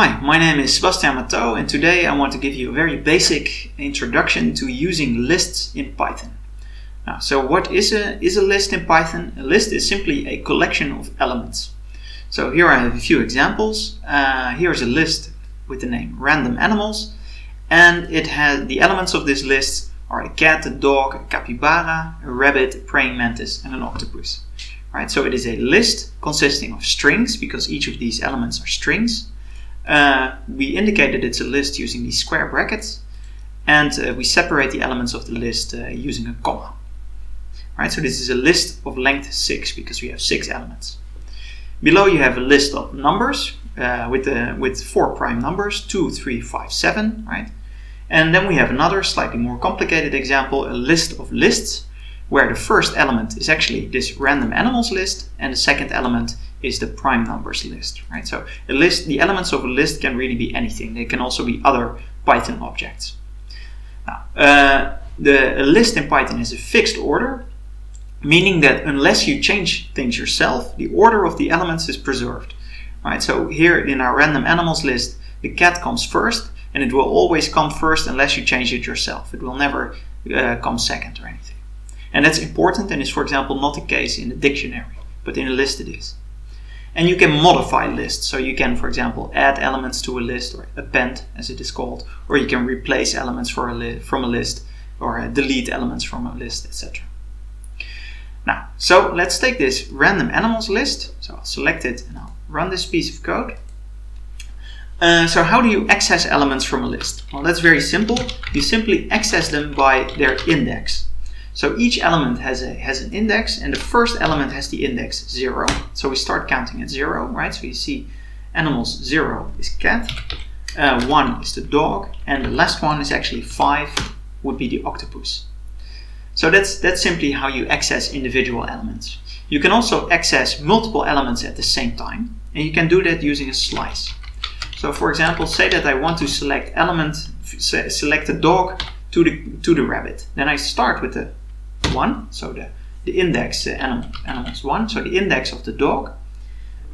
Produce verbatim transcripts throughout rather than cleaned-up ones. Hi, my name is Sebastiaan Mathôt, and today I want to give you a very basic introduction to using lists in Python. Now, so what is a, is a list in Python? A list is simply a collection of elements. So here I have a few examples. Uh, here's a list with the name random animals, and it has the elements of this list are a cat, a dog, a capybara, a rabbit, a praying mantis, and an octopus. Right, so it is a list consisting of strings, because each of these elements are strings. Uh, we indicated it's a list using these square brackets, and uh, we separate the elements of the list uh, using a comma. Right, so this is a list of length six, because we have six elements. Below you have a list of numbers uh, with, the, with four prime numbers, two, three, five, seven. Right? And then we have another slightly more complicated example, a list of lists, where the first element is actually this random animals list, and the second element is the prime numbers list. Right? So a list, the elements of a list can really be anything. They can also be other Python objects. Now, uh, the a list in Python is a fixed order, meaning that unless you change things yourself, the order of the elements is preserved. Right? So here in our random animals list, the cat comes first, and it will always come first unless you change it yourself. It will never uh, come second or anything. And that's important, and is, for example, not the case in a dictionary, but in a list it is. And you can modify lists, so you can, for example, add elements to a list, or append, as it is called, or you can replace elements for a li from a list, or uh, delete elements from a list, et cetera. Now, so let's take this random animals list, so I'll select it and I'll run this piece of code. Uh, so how do you access elements from a list? Well, that's very simple. You simply access them by their index. So each element has a has an index, and the first element has the index zero. So we start counting at zero, right? So you see animals zero is cat, uh, one is the dog, and the last one is actually five, would be the octopus. So that's that's simply how you access individual elements. You can also access multiple elements at the same time, and you can do that using a slice. So for example, say that I want to select element, select the dog to the to the rabbit. Then I start with the one, so the, the index uh, animal, animals one, so the index of the dog,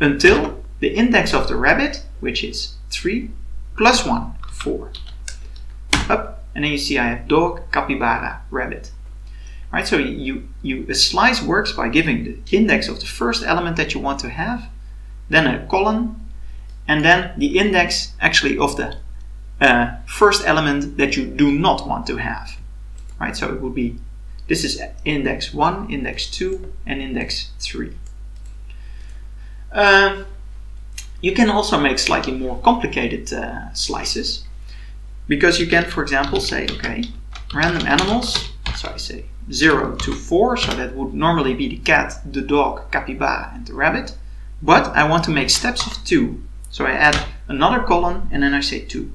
until the index of the rabbit, which is three, plus one, four. Up, and then you see I have dog, capybara, rabbit. Right, so you, you a slice works by giving the index of the first element that you want to have, then a colon, and then the index actually of the uh, first element that you do not want to have. Right, so it would be, this is index one, index two, and index three. Uh, you can also make slightly more complicated uh, slices, because you can, for example, say, okay, random animals, so I say zero to four, so that would normally be the cat, the dog, capybara, and the rabbit, but I want to make steps of two. So I add another column, and then I say two.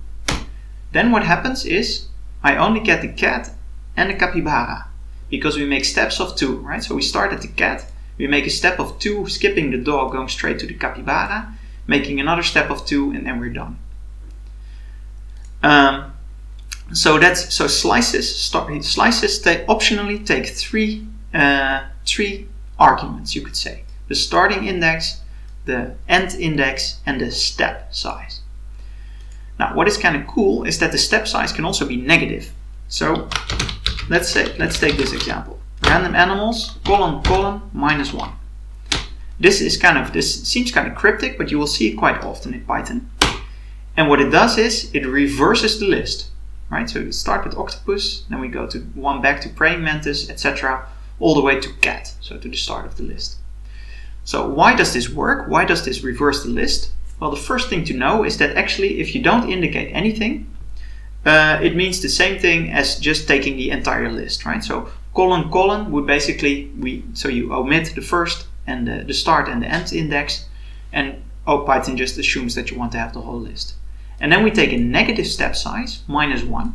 Then what happens is, I only get the cat and the capybara, because we make steps of two, right? So we start at the cat, we make a step of two, skipping the dog, going straight to the capybara, making another step of two, and then we're done. Um, so that's so slices. Start, slices take, optionally take three uh, three arguments, you could say: the starting index, the end index, and the step size. Now, what is kind of cool is that the step size can also be negative. So Let's say, let's take this example. Random animals, colon, colon, minus one. This is kind of, this seems kind of cryptic, but you will see it quite often in Python. And what it does is, it reverses the list, right? So we start with octopus, then we go to one back to praying mantis, et cetera, all the way to cat, so to the start of the list. So why does this work? Why does this reverse the list? Well, the first thing to know is that actually, if you don't indicate anything, Uh, it means the same thing as just taking the entire list, right? So colon colon would basically we so you omit the first and the, the start and the end index, and oh, Python just assumes that you want to have the whole list. And then we take a negative step size, minus one,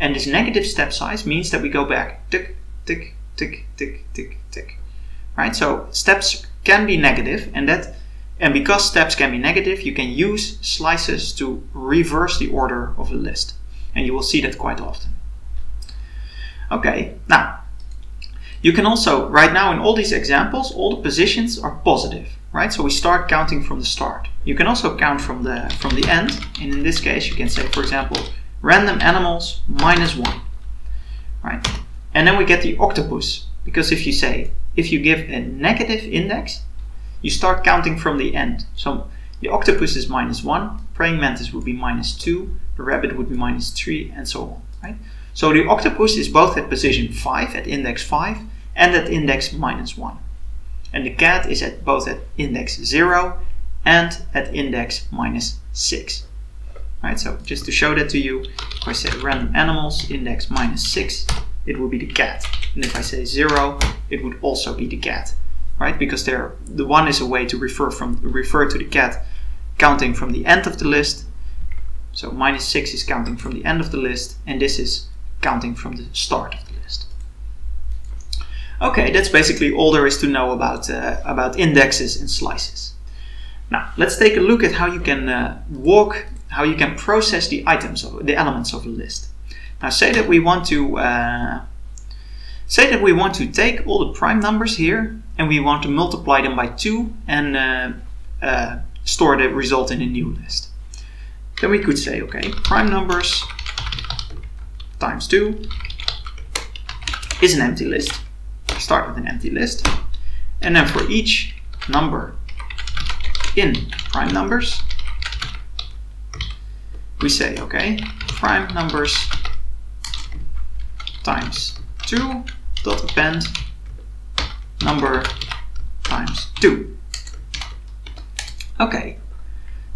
and this negative step size means that we go back tick tick tick tick tick tick, right? So steps can be negative, and that. And because steps can be negative, you can use slices to reverse the order of the list. And you will see that quite often. Okay, now, you can also, right now in all these examples, all the positions are positive, right? So we start counting from the start. You can also count from the from the end, and in this case you can say, for example, random animals minus one, right? And then we get the octopus, because if you say, if you give a negative index, you start counting from the end. So the octopus is minus one, praying mantis would be minus two, the rabbit would be minus three, and so on, right? So the octopus is both at position five, at index five, and at index minus one. And the cat is at both at index zero and at index minus six. Right, so just to show that to you, if I say random animals, index minus six, it will be the cat. And if I say zero, it would also be the cat. Right, because there the one is a way to refer from refer to the cat counting from the end of the list. So minus six is counting from the end of the list, and this is counting from the start of the list. Okay, that's basically all there is to know about uh, about indexes and slices. Now let's take a look at how you can uh, walk, how you can process the items of the elements of a list. Now say that we want to uh, say that we want to take all the prime numbers here, and we want to multiply them by two and uh, uh, store the result in a new list. Then we could say, okay, prime numbers times two is an empty list. Start with an empty list, and then for each number in prime numbers, we say, okay, prime numbers times two dot append number times two. Okay,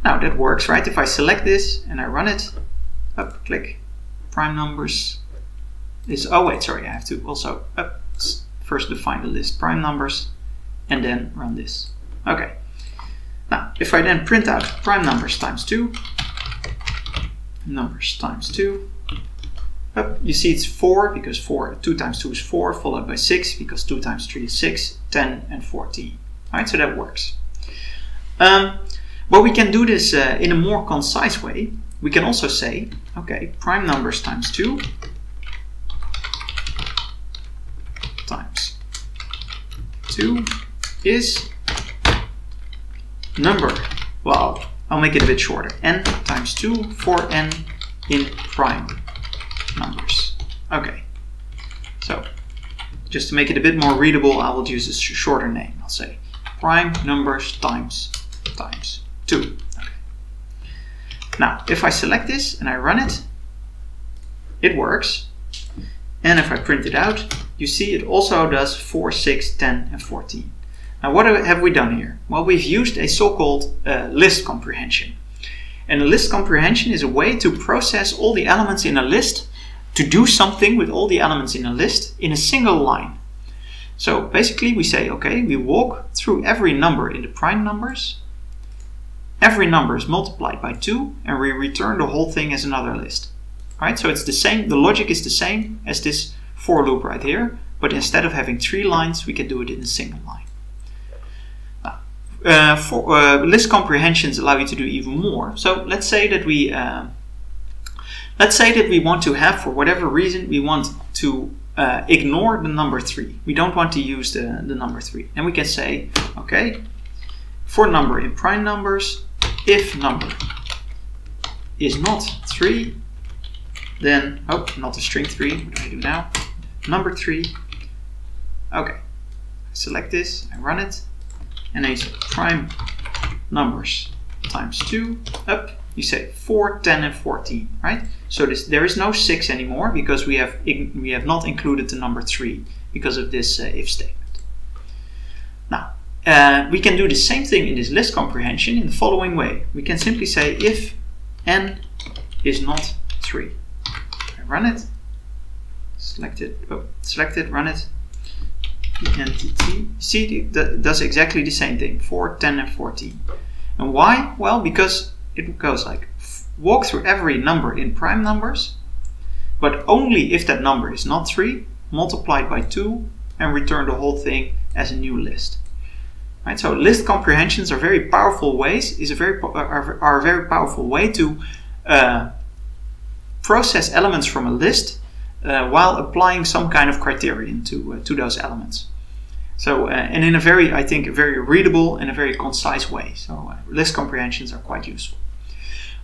now that works, right? If I select this and I run it, up, click, prime numbers is, oh wait, sorry, I have to also up, first define the list prime numbers and then run this. Okay, now if I then print out prime numbers times two, numbers times two, up, you see it's four, because four, two times two is four, followed by six, because two times three is six, ten and fourteen. All right, so that works. Um, but we can do this uh, in a more concise way. We can also say, okay, prime numbers times two times two is number, well, I'll make it a bit shorter, n times two for n in prime numbers. Okay, so just to make it a bit more readable, I will use a sh shorter name. I'll say prime numbers times times two. Okay. Now if I select this and I run it, it works, and if I print it out, you see it also does four, six, ten and fourteen. Now what have we done here? Well, we've used a so-called uh, list comprehension, and a list comprehension is a way to process all the elements in a list, to do something with all the elements in a list in a single line. So basically we say, okay, we walk through every number in the prime numbers, every number is multiplied by two, and we return the whole thing as another list. All right, so it's the same, the logic is the same as this for loop right here, but instead of having three lines, we can do it in a single line. Uh, for, uh, list comprehensions allow you to do even more. So let's say that we uh, Let's say that we want to have, for whatever reason, we want to uh, ignore the number three. We don't want to use the, the number three. And we can say, okay, for number in prime numbers, if number is not three, then, oh, not a string three, what do I do now? Number three, okay, select this, I run it, and then you say prime numbers times two, up, you say four, ten and fourteen, right? So this, there is no six anymore, because we have we have not included the number three because of this uh, if statement. Now uh, we can do the same thing in this list comprehension in the following way. We can simply say if n is not three. I run it, select it, oh, select it, run it, P N T T. See, that does exactly the same thing, four, ten and fourteen. And why? Well, because it goes like, walk through every number in prime numbers, but only if that number is not three, multiplied by two, and return the whole thing as a new list. Right? So list comprehensions are very powerful ways, is a very, are, are a very powerful way to uh, process elements from a list uh, while applying some kind of criterion to, uh, to those elements. So, uh, and in a very, I think, very readable and a very concise way. So uh, list comprehensions are quite useful.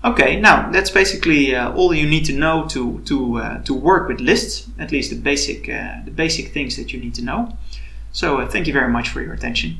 Okay, now that's basically uh, all you need to know to to uh, to work with lists. At least the basic uh, the basic things that you need to know. So uh, thank you very much for your attention.